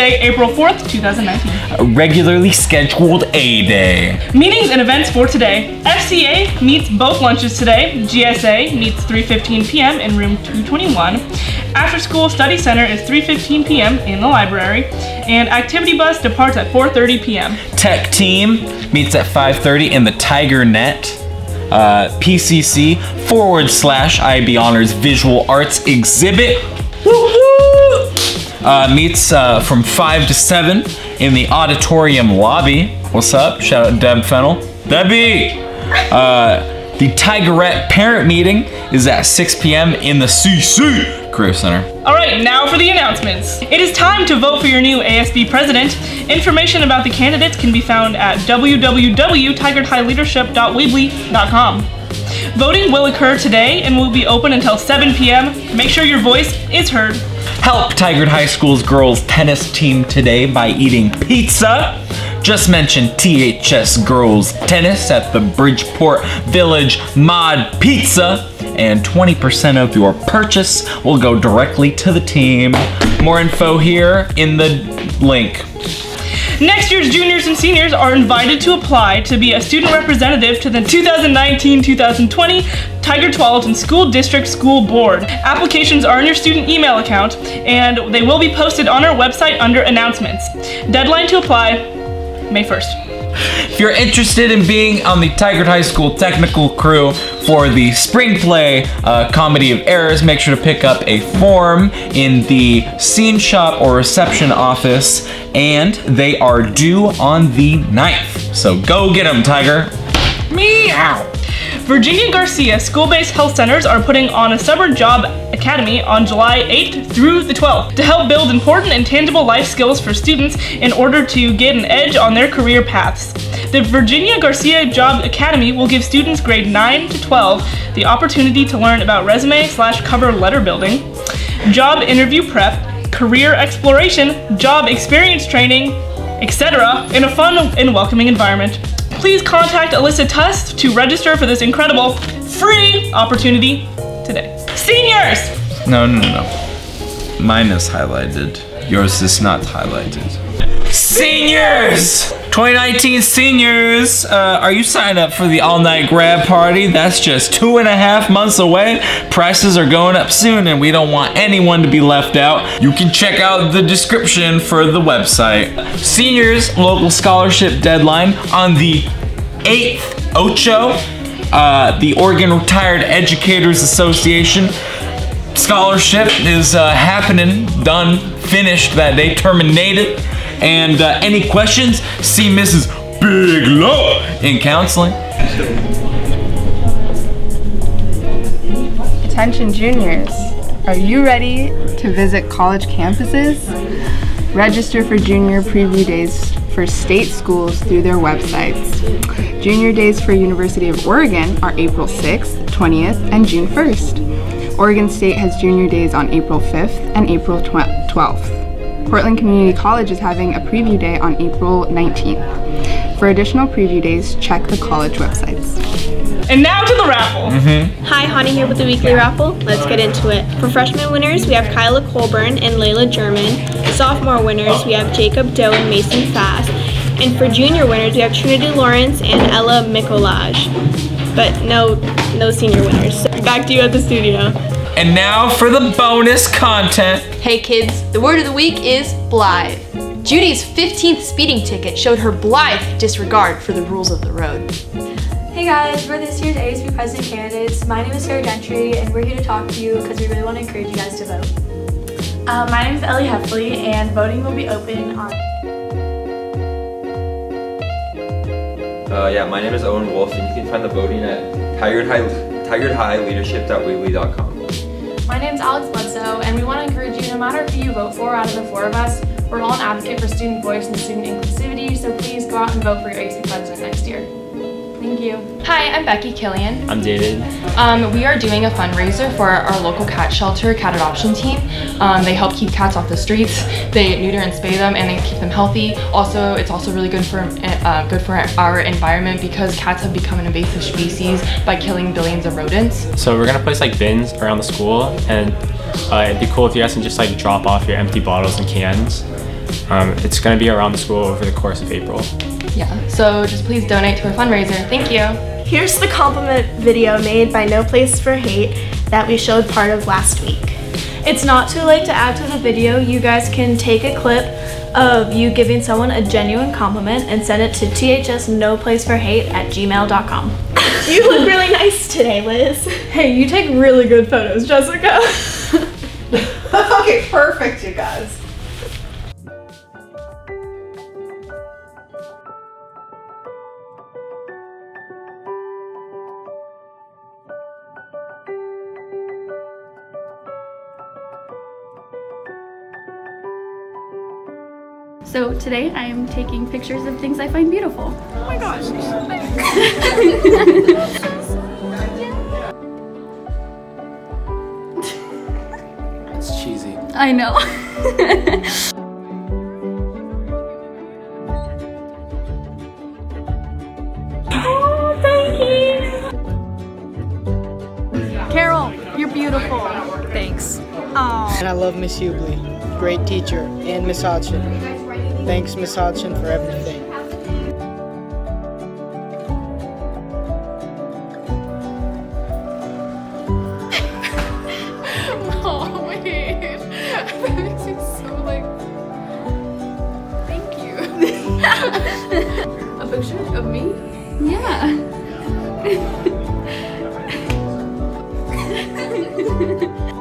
Thursday, April 4th, 2019. Regularly scheduled A-Day. Meetings and events for today. FCA meets both lunches today. GSA meets 3:15 p.m. in room 221. After School Study Center is 3:15 p.m. in the library. And Activity Bus departs at 4:30 p.m. Tech Team meets at 5:30 in the Tiger Net. PCC/IB Honors Visual Arts Exhibit. Woo-hoo! Meets from 5 to 7 in the auditorium lobby. What's up? Shout out Deb Fennell. Debbie! The Tigarette parent meeting is at 6 p.m. in the CC Career Center. All right, now for the announcements. It is time to vote for your new ASB president. Information about the candidates can be found at www.tigardhighleadership.weebly.com. Voting will occur today and will be open until 7 p.m. Make sure your voice is heard. Help Tigard High School's girls tennis team today by eating pizza. Just mention THS Girls Tennis at the Bridgeport Village Mod Pizza, and 20% of your purchase will go directly to the team. More info here in the link. Next year's juniors and seniors are invited to apply to be a student representative to the 2019-2020 Tigard-Tualatin School District School Board. Applications are in your student email account, and they will be posted on our website under announcements. Deadline to apply, May 1st. If you're interested in being on the Tigard High School technical crew for the spring play Comedy of Errors, make sure to pick up a form in the scene shop or reception office, and they are due on the 9th. So go get them, Tiger. Meow. Virginia Garcia school-based health centers are putting on a summer job academy on July 8th through the 12th to help build important and tangible life skills for students in order to get an edge on their career paths. The Virginia Garcia Job Academy will give students grade 9 to 12 the opportunity to learn about resume/cover letter building, job interview prep, career exploration, job experience training, etc. in a fun and welcoming environment. Please contact Alyssa Tuss to register for this incredible free opportunity today. Seniors! No. Mine is highlighted. Yours is not highlighted. Seniors! 2019 seniors, are you signed up for the all-night grad party? That's just 2.5 months away. Prices are going up soon, and we don't want anyone to be left out. You can check out the description for the website. Seniors local scholarship deadline on the 8th. Ocho, the Oregon Retired Educators Association scholarship is happening, done, finished that day, terminated. And any questions, see Mrs. Biglow in counseling. Attention juniors, are you ready to visit college campuses? Register for junior preview days for state schools through their websites. Junior days for University of Oregon are April 6th, 20th, and June 1st. Oregon State has junior days on April 5th and April 12th. Portland Community College is having a preview day on April 19th. For additional preview days, check the college websites. And now to the raffle. Hi, Honey here with the weekly raffle. Let's get into it. For freshman winners, we have Kyla Colburn and Layla German. Sophomore winners, we have Jacob Doe and Mason Fass. And for junior winners, we have Trinity Lawrence and Ella Micolage. But no senior winners. So back to you at the studio. And now for the bonus content. Hey kids, the word of the week is blithe. Judy's 15th speeding ticket showed her blithe disregard for the rules of the road. Hey guys, we're this year's ASB President candidates. My name is Sarah Dentry, and we're here to talk to you because we really want to encourage you guys to vote. My name is Ellie Hefley, and voting will be open on... yeah, my name is Owen Wolf, and you can find the voting at tigardhighleadership.weebly.com. My name's Alex Bledsoe, and we want to encourage you, no matter who you vote for out of the four of us, we're all an advocate for student voice and student inclusivity, so please go out and vote for your ASB president next year. Thank you. Thank you. Hi, I'm Becky Killian. I'm David. We are doing a fundraiser for our local cat shelter, cat adoption team. They help keep cats off the streets. They neuter and spay them, and they keep them healthy. Also, it's also really good for our environment because cats have become an invasive species by killing billions of rodents. So we're gonna place like bins around the school, and it'd be cool if you guys can just like drop off your empty bottles and cans. It's going to be around the school over the course of April. Yeah, so just please donate to our fundraiser. Thank you. Here's the compliment video made by No Place for Hate that we showed part of last week. It's not too late to add to the video. You guys can take a clip of you giving someone a genuine compliment and send it to thsnoplaceforhate@gmail.com. You look really nice today, Liz. Hey, you take really good photos, Jessica. Okay, perfect, you guys. So today I am taking pictures of things I find beautiful. Oh my gosh. It's cheesy. I know. Oh, thank you. Carol, you're beautiful. Thanks. Oh. And I love Miss Hubley, great teacher, and Miss Hodgson. Thanks, Miss Hodgson, for everything. Oh, wait. That makes me so, like... Thank you. A picture of me? Yeah.